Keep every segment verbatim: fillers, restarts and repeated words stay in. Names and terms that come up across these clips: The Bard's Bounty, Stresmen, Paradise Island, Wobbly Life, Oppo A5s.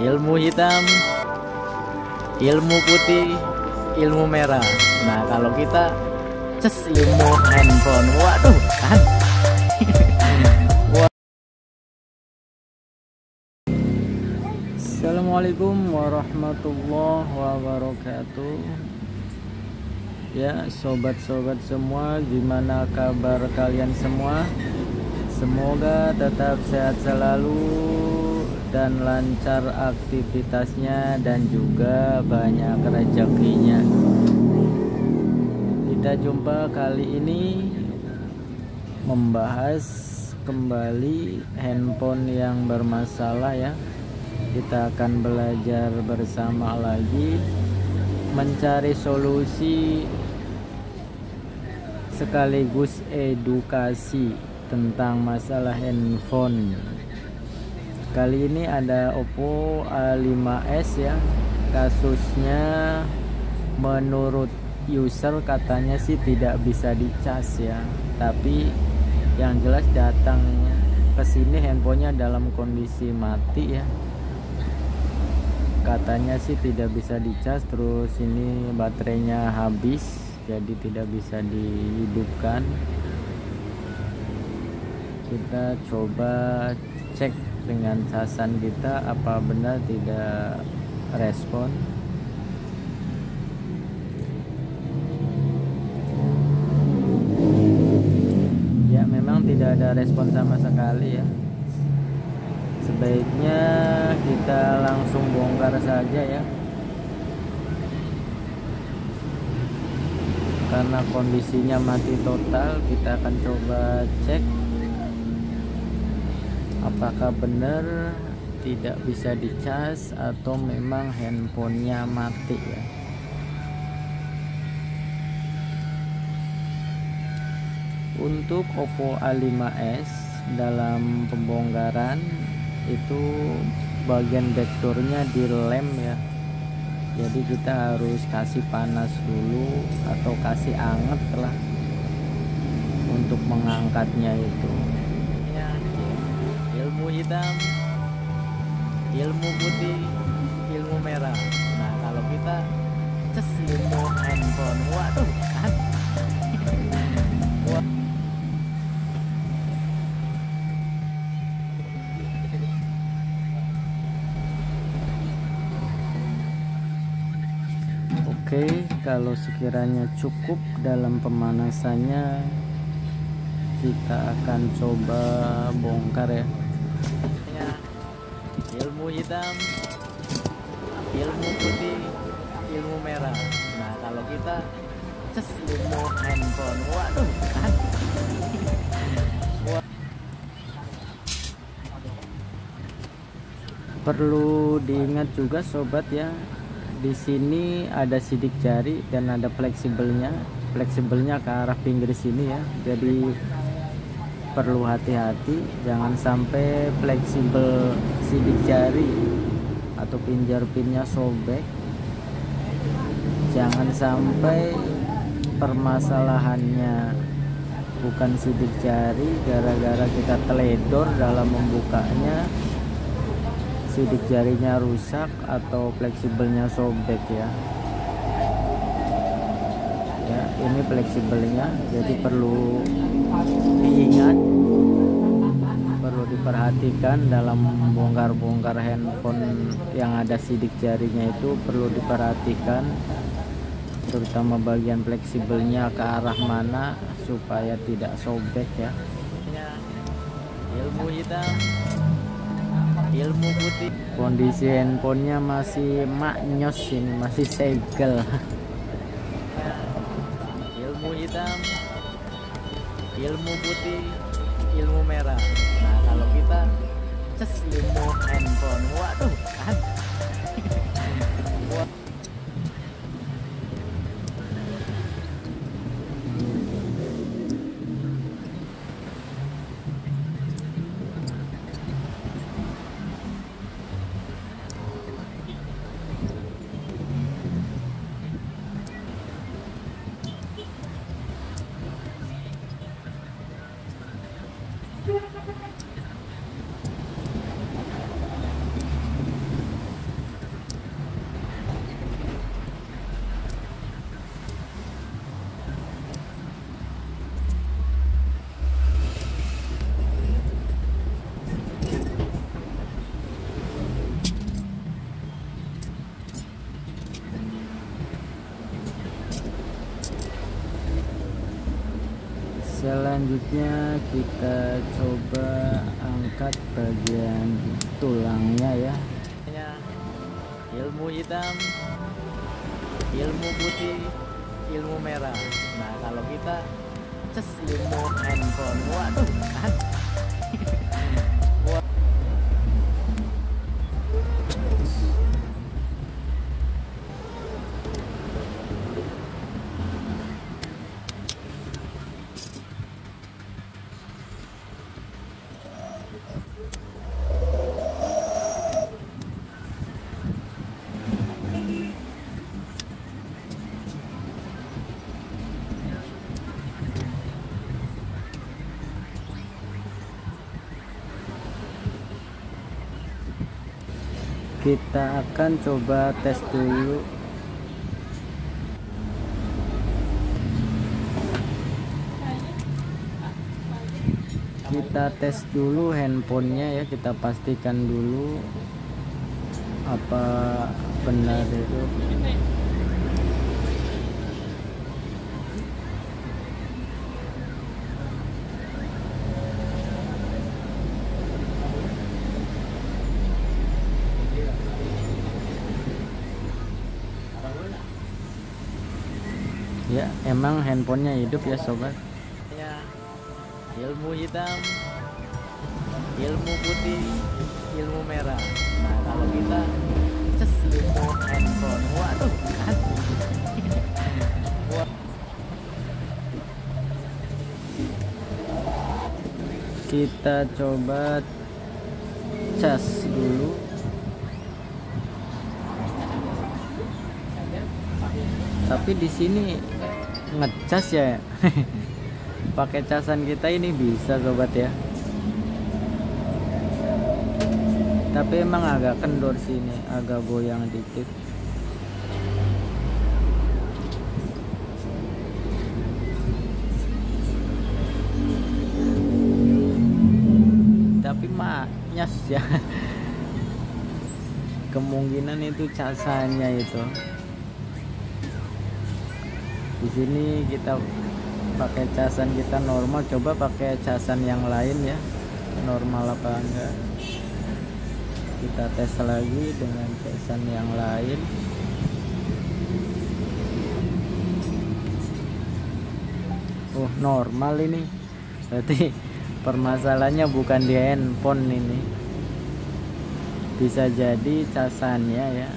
ilmu hitam, ilmu putih, ilmu merah. Nah kalau kita ces ilmu handphone, waduh kan. Assalamualaikum warahmatullahi wabarakatuh. Ya sobat-sobat semua, gimana kabar kalian semua? Semoga tetap sehat selalu dan lancar aktivitasnya, dan juga banyak rezekinya. Kita jumpa kali ini membahas kembali handphone yang bermasalah ya. Kita akan belajar bersama lagi, mencari solusi sekaligus edukasi tentang masalah handphone. Kali ini ada Oppo A lima S ya. Kasusnya menurut user katanya sih tidak bisa dicas ya. Tapi yang jelas datang ke sini handphonenya dalam kondisi mati ya. Katanya sih tidak bisa dicas, terus ini baterainya habis, jadi tidak bisa dihidupkan. Kita coba cek dengan casan kita apa benar tidak respon. Ya memang tidak ada respon sama sekali ya. Sebaiknya kita langsung bongkar saja ya, karena kondisinya mati total. Kita akan coba cek apakah benar tidak bisa dicas atau memang handphonenya mati ya. Untuk Oppo A lima S dalam pembongkaran itu bagian backdoornya dilem ya. Jadi kita harus kasih panas dulu atau kasih anget lah untuk mengangkatnya itu. Ilmu hitam, ilmu putih, ilmu merah. Nah kalau kita ces ilmu handphone, waduh kan. Oke, kalau sekiranya cukup dalam pemanasannya, kita akan coba bongkar ya. Ilmu hitam, ilmu putih, ilmu merah. Nah kalau kita ces ilmu handphone, waduh kan. Perlu diingat juga sobat ya, di sini ada sidik jari dan ada fleksibelnya. Fleksibelnya ke arah pinggir sini ya, jadi perlu hati-hati, jangan sampai fleksibel sidik jari atau pinjar pinnya sobek. Jangan sampai permasalahannya bukan sidik jari, gara-gara kita teledor dalam membukanya sidik jarinya rusak atau fleksibelnya sobek ya. Ya, ini fleksibelnya, jadi perlu diingat, perlu diperhatikan dalam membongkar-bongkar handphone yang ada sidik jarinya itu. Perlu diperhatikan terutama bagian fleksibelnya ke arah mana supaya tidak sobek ya. Ilmu hitam, ilmu putih. Kondisi handphonenya masih maknyos ini, masih segel. Hitam, ilmu putih, ilmu merah. Nah kalau kita ces ilmu handphone, waduh kan. Selanjutnya kita coba angkat bagian tulangnya ya. Ilmu hitam, ilmu putih, ilmu merah. Nah kalau kita ces ilmu handphone, waduh kan. Kita akan coba tes dulu. Kita tes dulu handphonenya ya, kita pastikan dulu apa benar itu. Ya, emang handphonenya hidup ya sobat. Ya, ilmu hitam, ilmu putih, ilmu merah. Nah kalau kita ces ilmu handphone, waduh kan. Kita coba cas dulu. Tapi di sini ngecas ya. Pakai casan kita ini bisa sobat ya. Tapi emang agak kendor sini, agak goyang dikit. Tapi mah nyas ya. Kemungkinan itu casannya itu. Di sini kita pakai casan kita normal, coba pakai casan yang lain ya, normal apa enggak. Kita tes lagi dengan casan yang lain. Oh normal ini, berarti permasalahannya bukan di handphone ini, bisa jadi casannya ya.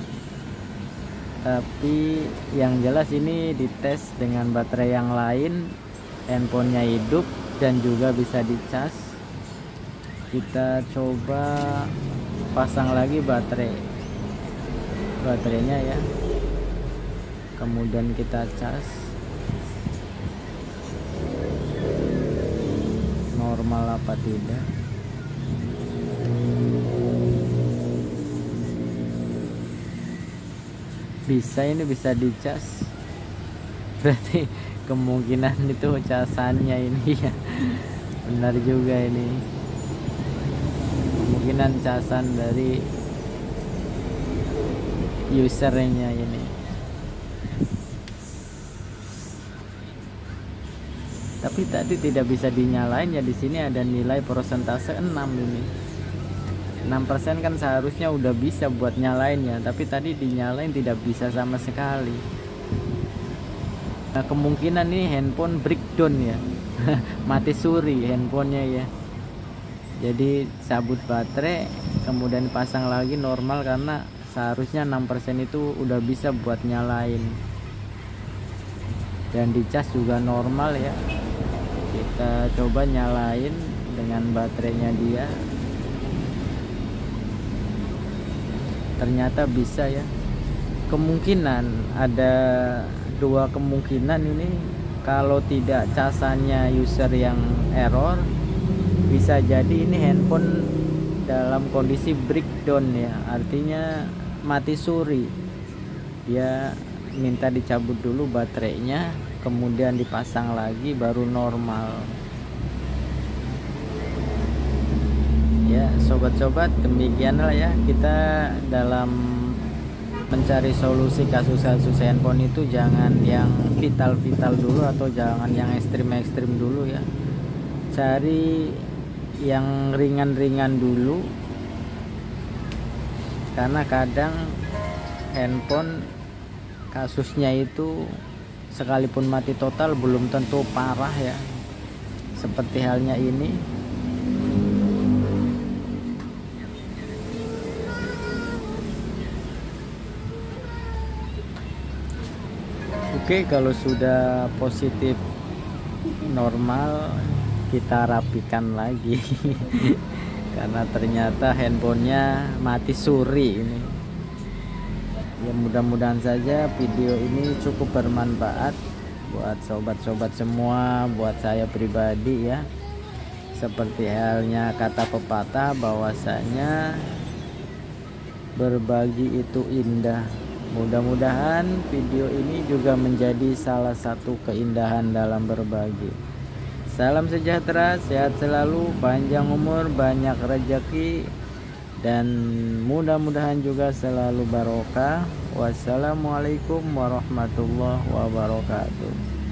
Tapi yang jelas ini dites dengan baterai yang lain, handphonenya hidup dan juga bisa dicas. Kita coba pasang lagi baterai baterainya ya, kemudian kita cas, normal apa tidak. Bisa ini, bisa dicas, berarti kemungkinan itu casannya ini ya. Benar juga ini, kemungkinan casan dari usernya ini. Tapi tadi tidak bisa dinyalain ya, di sini ada nilai persentase enam ini. enam persen kan seharusnya udah bisa buat nyalainnya, tapi tadi dinyalain tidak bisa sama sekali. Nah, kemungkinan ini handphone breakdown ya. Mati suri handphonenya ya. Jadi cabut baterai, kemudian pasang lagi normal karena seharusnya enam persen itu udah bisa buat nyalain. Dan dicas juga normal ya. Kita coba nyalain dengan baterainya dia. Ternyata bisa ya. Kemungkinan ada dua kemungkinan ini, kalau tidak casannya user yang error, bisa jadi ini handphone dalam kondisi breakdown ya, artinya mati suri. Dia minta dicabut dulu baterainya, kemudian dipasang lagi baru normal. Ya sobat-sobat, demikianlah ya kita dalam mencari solusi kasus-kasus handphone itu jangan yang vital-vital dulu atau jangan yang ekstrim-ekstrim dulu ya, cari yang ringan-ringan dulu, karena kadang handphone kasusnya itu sekalipun mati total belum tentu parah ya, seperti halnya ini. Oke, kalau sudah positif normal kita rapikan lagi karena ternyata handphonenya mati suri ini ya. Mudah-mudahan saja video ini cukup bermanfaat buat sobat-sobat semua, buat saya pribadi ya. Seperti halnya kata pepatah bahwasanya berbagi itu indah. Mudah-mudahan video ini juga menjadi salah satu keindahan dalam berbagi. Salam sejahtera, sehat selalu, panjang umur, banyak rejeki, dan mudah-mudahan juga selalu barokah. Wassalamualaikum warahmatullahi wabarakatuh.